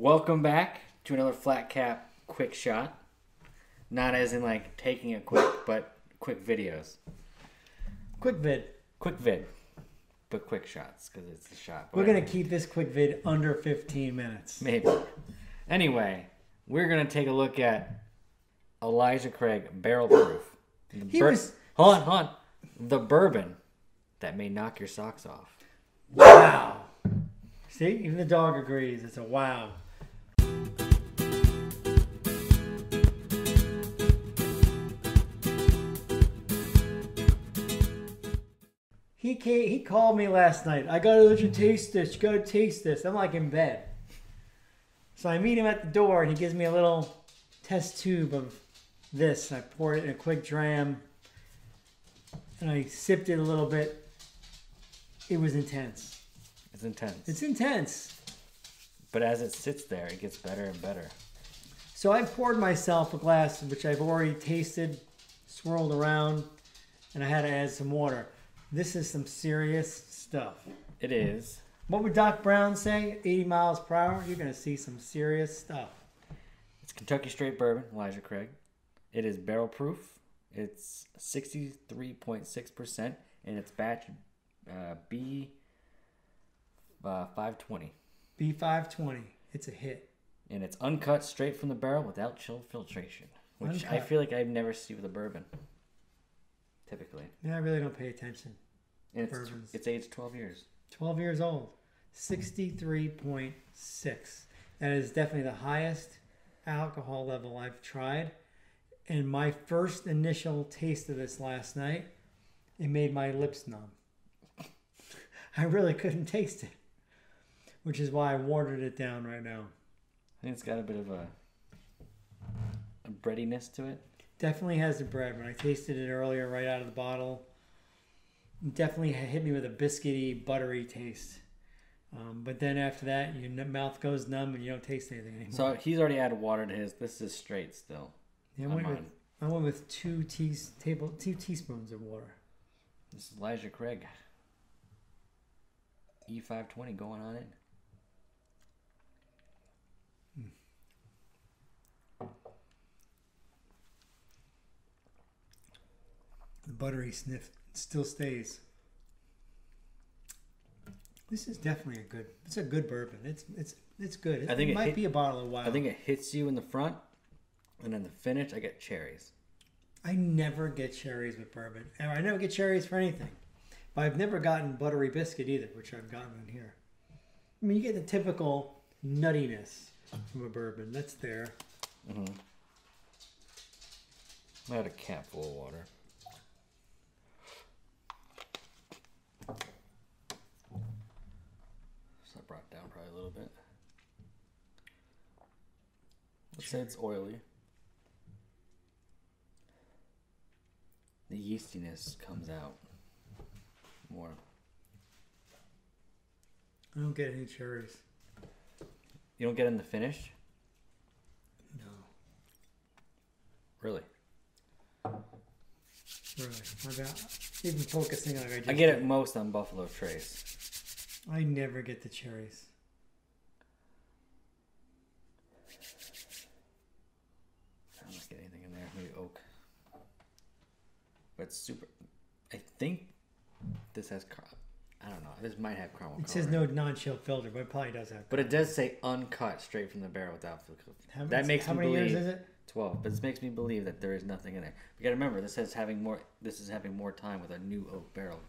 Welcome back to another flat cap quick shot. Not as in like taking it quick, but quick videos. Quick vid. But quick shots, because it's a shot. We're going to keep this quick vid under 15 minutes. Maybe. Anyway, we're going to take a look at Elijah Craig Barrel Proof. Hold on. The bourbon that may knock your socks off. Wow. See, even the dog agrees. It's a wow. He called me last night. I gotta let you taste this. Go taste this. I'm like in bed. So I meet him at the door and he gives me a little test tube of this. I poured it in a quick dram and I sipped it a little bit. It was intense. It's intense. It's intense. But as it sits there, it gets better and better. So I poured myself a glass, which I've already tasted, swirled around, and I had to add some water. This is some serious stuff. It is. What would Doc Brown say? 80 miles per hour? You're going to see some serious stuff. It's Kentucky Straight Bourbon, Elijah Craig. It is barrel proof. It's 63.6% and it's batch B520. B520. It's a hit. And it's uncut straight from the barrel without chill filtration, which uncut. I feel like I never see with a bourbon. Typically. Yeah, I really don't pay attention. And it's aged 12 years. 12 years old. 63.6. That is definitely the highest alcohol level I've tried. And my first initial taste of this last night, it made my lips numb. I really couldn't taste it, which is why I watered it down right now. I think it's got a bit of a breadiness to it. Definitely has the bread. When I tasted it earlier right out of the bottle, it definitely hit me with a biscuity, buttery taste. But then after that, your mouth goes numb and you don't taste anything anymore. So he's already added water to his. This is straight still. Yeah, I went with two teaspoons of water. This is Elijah Craig. E520 going on it. The buttery sniff still stays. This is definitely a good. It's a good bourbon. It's good. It might be a bottle of Wild. I think it hits you in the front, and in the finish, I get cherries. I never get cherries with bourbon. I never get cherries for anything. But I've never gotten buttery biscuit either, which I've gotten in here. I mean, you get the typical nuttiness from a bourbon. That's there. I had a cap full of water. Brought down probably a little bit. Let's say it's oily. The yeastiness comes out more. I don't get any cherries. You don't get in the finish? No. Really? Really. I got even focusing on it. I get it most on Buffalo Trace. I never get the cherries. I don't get anything in there. Maybe oak. But it's super. I think this has. I don't know. This might have caramel. It says no non-chill filter, but it probably does have. But it does say uncut straight from the barrel without filter. How many years is it? 12. But this makes me believe that there is nothing in there. You got to remember, this has having more. This is having more time with a new oak barrel.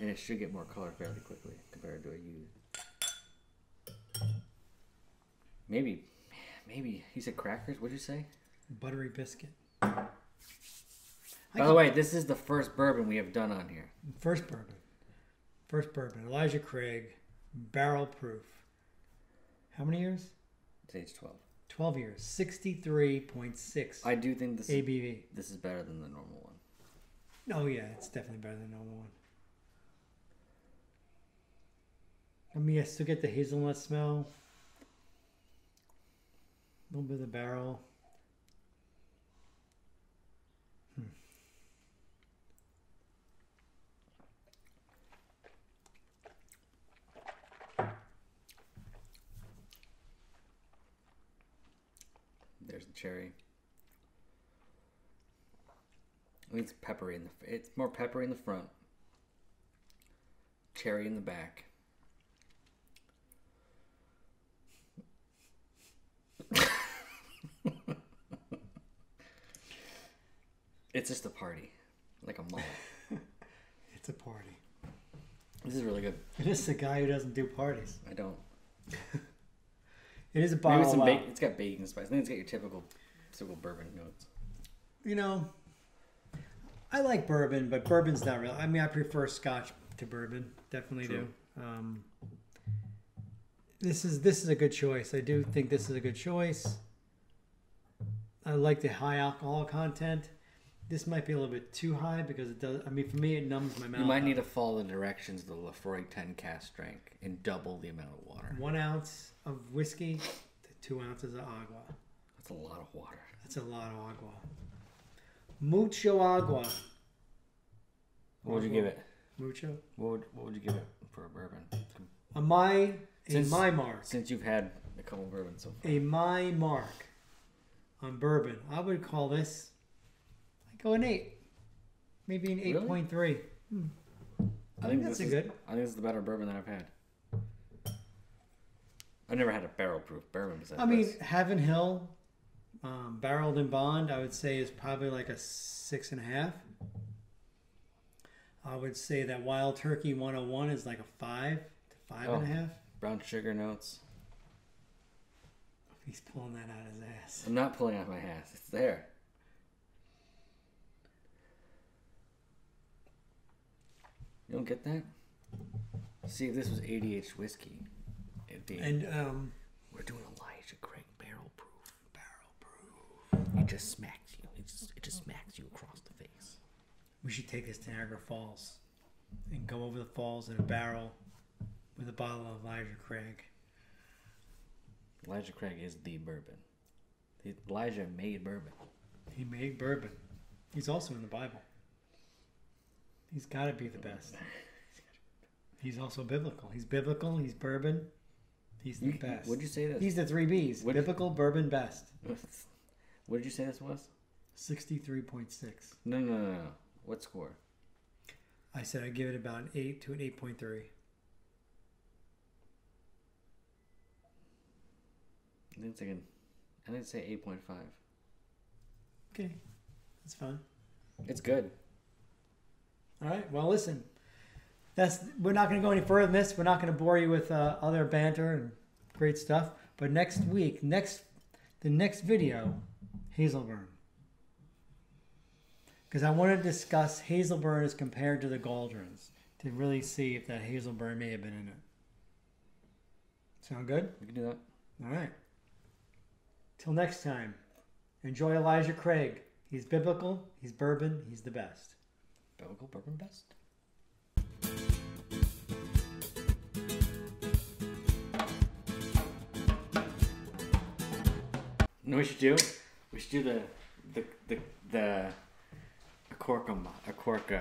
And it should get more color fairly quickly compared to a used. Maybe he said crackers. What'd you say? Buttery biscuit. By the way, this is the first bourbon we have done on here. First bourbon. Elijah Craig, barrel proof. How many years? It's age 12. 12 years. 63.6. I do think this ABV. This is better than the normal one. Oh yeah, it's definitely better than the normal one. I mean, I still get the hazelnut smell. A little bit of the barrel. cherry. I think it's peppery in the. It's more peppery in the front. Cherry in the back. It's just a party, like a mall. It's a party. This is really good. It is the guy who doesn't do parties. I don't. It is a bottle. Maybe some it's got baking spice. I think it's got your typical bourbon notes. You know, I like bourbon, but bourbon's not real. I mean, I prefer Scotch to bourbon. Definitely True. Do. This is a good choice. I do think this is a good choice. I like the high alcohol content. This might be a little bit too high because it does. I mean, for me, it numbs my mouth. You might need to follow the directions of the Laphroaig 10-cast strength and double the amount of water. 1 ounce of whiskey to 2 ounces of agua. That's a lot of water. That's a lot of agua. Mucho agua. What would you give it? Mucho. What would you give it for a bourbon? A my mark. Since you've had a couple of bourbons so far. A my mark on bourbon. I would call this. Go an 8, maybe an 8.3. Really? I think that's good. I think this is the better bourbon that I've had. I've never had a barrel-proof bourbon. I mean, Heaven Hill, barreled and bond, I would say is probably like a 6.5. I would say that Wild Turkey 101 is like a 5 to 5.5. Brown sugar notes. He's pulling that out of his ass. I'm not pulling out my ass. It's there. You don't get that? See, if this was ADH whiskey, it'd be... And, we're doing Elijah Craig barrel proof. It just smacks you. It just smacks you across the face. We should take this to Niagara Falls and go over the falls in a barrel with a bottle of Elijah Craig. Elijah Craig is the bourbon. Elijah made bourbon. He made bourbon. He's also in the Bible. He's got to be the best. He's also biblical. He's biblical. He's bourbon. He's the best. What'd you say this? He's the 3 B's. Biblical, bourbon, best. What did you say this was? 63.6. No. What score? I said I give it about an 8 to an 8.3. I didn't say 8.5. Okay. That's fine. It's good. All right. Well, listen. We're not going to go any further than this. We're not going to bore you with other banter and great stuff. But next week, the next video, Hazelburn, because I want to discuss Hazelburn as compared to the Gauldrons to really see if that Hazelburn may have been in it. Sound good? We can do that. All right. Till next time, enjoy Elijah Craig. He's biblical. He's bourbon. He's the best. Biblical bourbon best. You know what we should do? We should do the a cork.